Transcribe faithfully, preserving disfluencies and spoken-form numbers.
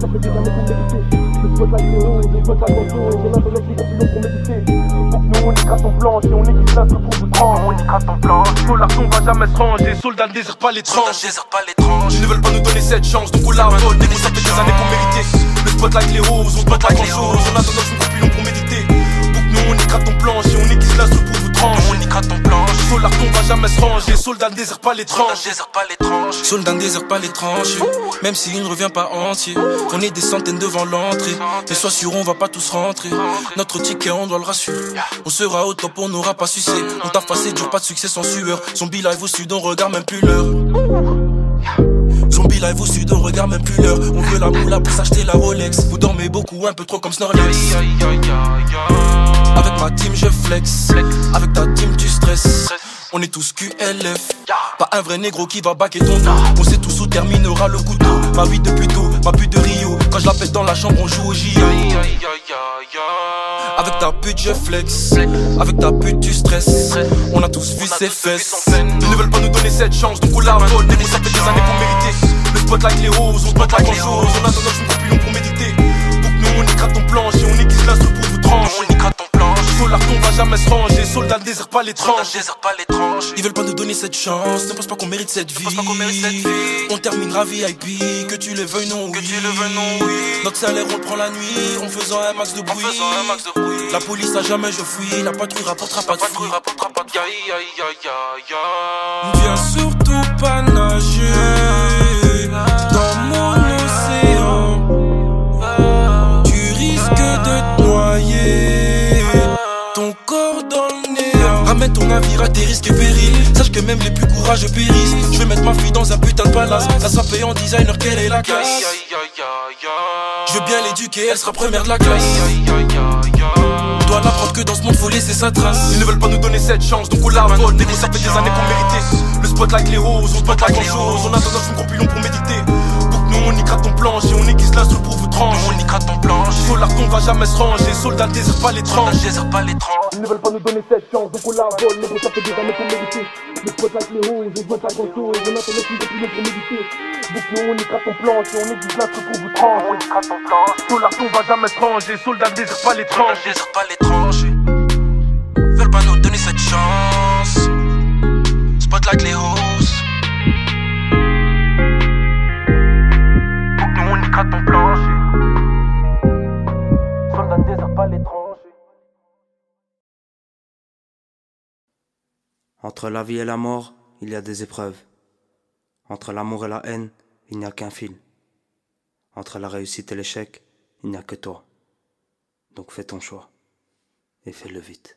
ça fait des années qu'on méditait. Je te souhaite la guérison et je te souhaite la guérison. Et j'ai l'impression que c'est l'autre qu'on méditait. Donc nous on écrase ton plan, si on écrit ça se trouve grand. On écrase ton plan, Solarton va jamais se ranger. Soldats ne désirent pas l'étrange, ils ne veulent pas nous donner cette chance. Donc on la vole, dès qu'on ça fait des années qu'on méritait. Le spot like les roses, on spot like les choses. On a tendance une copilon pour méditer. Donc nous on écrase ton plan, si on écrit ça se trouve Solarton va jamais se ranger, soldat ne désire pas l'étrange. Soldat ne désire pas l'étrange, même s'il ne revient pas entier. Qu'on est des centaines devant l'entrée, mais sois sûr on va pas tous rentrer. Notre ticket on doit le rassurer, on sera au top, on n'aura pas sucé. On t'a passé dur, pas de succès sans sueur. Zombie live au sud, on regarde même plus l'heure. Zombie live au sud, on regarde même plus l'heure. On veut la moula pour s'acheter la Rolex. Vous dormez beaucoup, un peu trop comme Snorlax. Avec ma team je flex, flex. Avec ta team tu stresses, stress. On est tous Q L F, yeah. Pas un vrai négro qui va baquer ton dos. On sait tous où terminera le couteau. Ma vie de plutôt, ma pute de Rio. Quand je la pète dans la chambre on joue au J O. Avec ta pute je flex, flex. Avec ta pute tu stresses, stress. On a tous vu ses fesses. Ils ne veulent pas nous donner cette chance, donc on la vole. Dès qu'on ça fait des années qu'on méritait. Le spot like les roses, on se bat like les roses. On a tendance une copilon pour méditer. Donc nous on écrase ton planche et on équise la soupe pour vous tranche. Solarton va jamais se ranger, soldats ne désirent pas l'étrange. Ils veulent pas nous donner cette chance, ne pense pas qu'on mérite cette vie. On terminera V I P, que tu le veuilles non oui. Notre salaire on le prend la nuit, en faisant un max de bruit. La police à jamais je fuis, la patrouille rapportera pas de fruits. Viens surtout pas nager dans mon océan, tu risques de te noyer. Ton corps dans le néant, ramène ton navire à tes risques et périls. Sache que même les plus courageux périssent. Je vais mettre ma fille dans un putain de palace. La soifée en designer, quelle est la classe. Je veux bien l'éduquer, elle sera première de la classe. Dois l'apprendre que dans ce monde faut laisser sa trace. Ils ne veulent pas nous donner cette chance, donc on la vole. Dès qu'on ça fait des années qu'on méritait. Le spot like les roses, on spot like les choses. On a tendance une copilon pour méditer. Nous on écrase ton planche et on aiguise la soupe pour vous tranche. On écrase ton planche, Solarton va jamais se ranger. Soldats ne désirent pas l'étrange. Ils ne veulent pas nous donner cette chance, donc on la vole. Mais ça fait des années qu'on méritait. Les potes avec les hauts, ils ont besoin d'un gros et on attend le plus de plus pour méditer. Donc nous on écrase ton planche et on aiguise la soupe pour vous tranche. On écrase ton planche, Solarton va jamais se ranger. Soldats ne désirent pas l'étrange. Ils ne veulent pas nous donner cette chance. Spot like les hauts. À ton plancher, soldats ne désirent pas l'étranger. Entre la vie et la mort, il y a des épreuves. Entre l'amour et la haine, il n'y a qu'un fil. Entre la réussite et l'échec, il n'y a que toi. Donc fais ton choix, et fais-le vite.